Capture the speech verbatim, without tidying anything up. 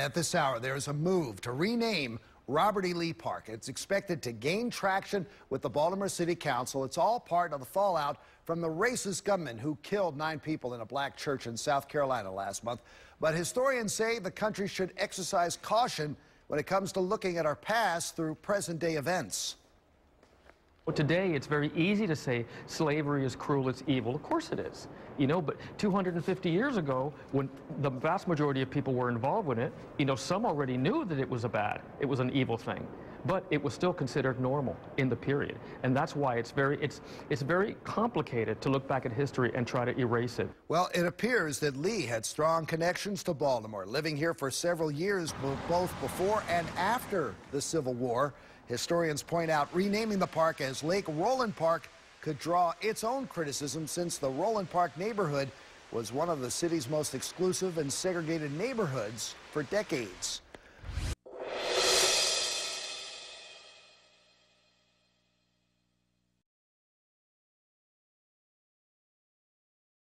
At this hour, there is a move to rename Robert E. Lee Park. It's expected to gain traction with the Baltimore City Council. It's all part of the fallout from the racist gunman who killed nine people in a black church in South Carolina last month. But historians say the country should exercise caution when it comes to looking at our past through present-day events. Well, today it's very easy to say slavery is cruel, it's evil. Of course it is, you know, but two hundred fifty years ago, when the vast majority of people were involved in it, you know, some already knew that it was a bad, it was an evil thing, but it was still considered normal in the period. And that's why it's very, it's, it's very complicated to look back at history and try to erase it. Well, it appears that Lee had strong connections to Baltimore, living here for several years, both before and after the Civil War. Historians point out renaming the park as Lake Roland Park could draw its own criticism, since the Roland Park neighborhood was one of the city's most exclusive and segregated neighborhoods for decades.